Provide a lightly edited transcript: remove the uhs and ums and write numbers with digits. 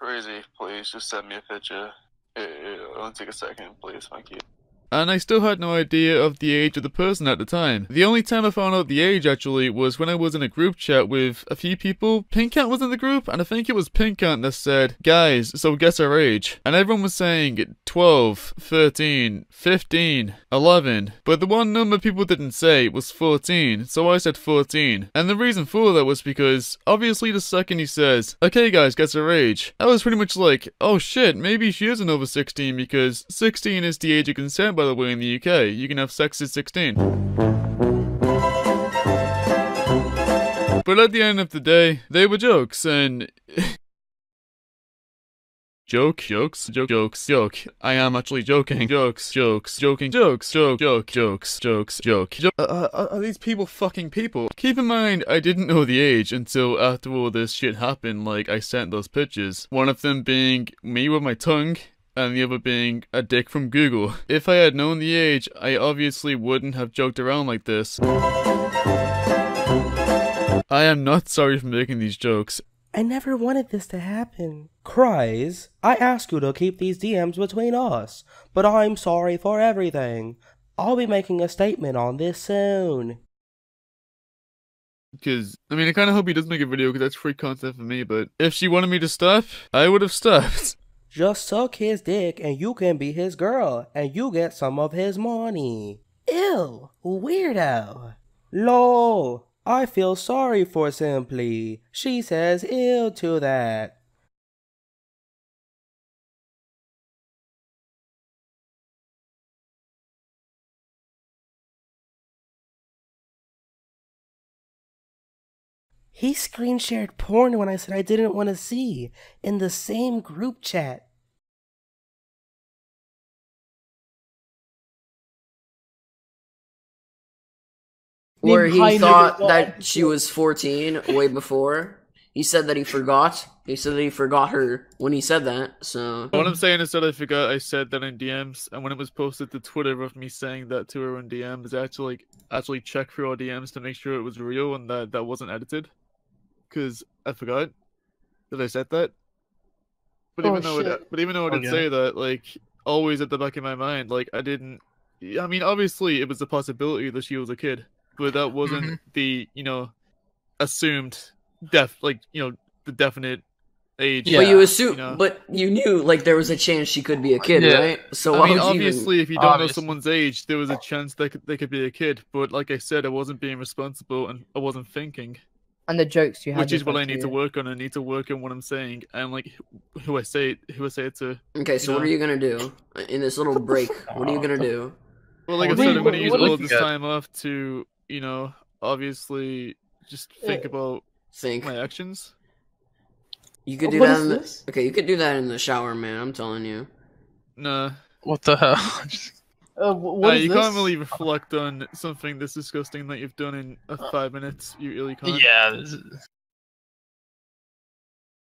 Chryze, please just send me a picture. It'll take a second, please, thank you. And I still had no idea of the age of the person at the time. The only time I found out the age, actually, was when I was in a group chat with a few people. Pinkant was in the group, and I think it was Pinkant that said, "Guys, so guess our age." And everyone was saying 12, 13, 15, 11. But the one number people didn't say was 14, so I said 14. And the reason for that was because, obviously, the second he says, "Okay, guys, guess our age," I was pretty much like, oh shit, maybe she isn't over 16, because 16 is the age of consent, by the way, in the UK. You can have sex at 16. But at the end of the day, they were jokes, and... Joke. I am actually joking. Jokes. Are these people fucking people? Keep in mind, I didn't know the age until after all this shit happened, like I sent those pictures. One of them being me with my tongue, and the other being a dick from Google. If I had known the age, I obviously wouldn't have joked around like this. I am not sorry for making these jokes. I never wanted this to happen. Chryze, I asked you to keep these DMs between us, but I'm sorry for everything. I'll be making a statement on this soon. Because, I mean, I kind of hope he does make a video, because that's free content for me, but if she wanted me to stop, I would have stopped. Just suck his dick and you can be his girl and you get some of his money. Ew, weirdo. Lol, I feel sorry for Simply. She says ew to that. He screen shared porn when I said I didn't want to see in the same group chat. Where he thought that she was 14 way before. He said that he forgot. He said that he forgot her when he said that, so... What I'm saying is that I forgot I said that in DMs, and when it was posted to Twitter of me saying that to her in DMs, I actually checked through our DMs to make sure it was real and that that wasn't edited. Because I forgot that I said that. But even though I didn't say that, like, always at the back of my mind, like, I didn't... I mean, obviously, it was a possibility that she was a kid. But that wasn't the, you know, assumed the definite age. Yeah. But you assume, you know? But you knew like there was a chance she could be a kid, right? So I mean, obviously, if you don't know someone's age, there was a chance they could be a kid. But like I said, I wasn't being responsible and I wasn't thinking. And the jokes you had, which is what I need to work on. I need to work on what I'm saying and like who I say it to. Okay, so what are you gonna do in this little break? What are you gonna do? Well, like I said, I'm gonna use all this time off to, you know, obviously, just think about my actions. You could do that. Okay, you could do that in the shower, man. I'm telling you. Nah. What the hell? You can't really reflect on something this disgusting that you've done in 5 minutes. You really can't. Yeah. This is...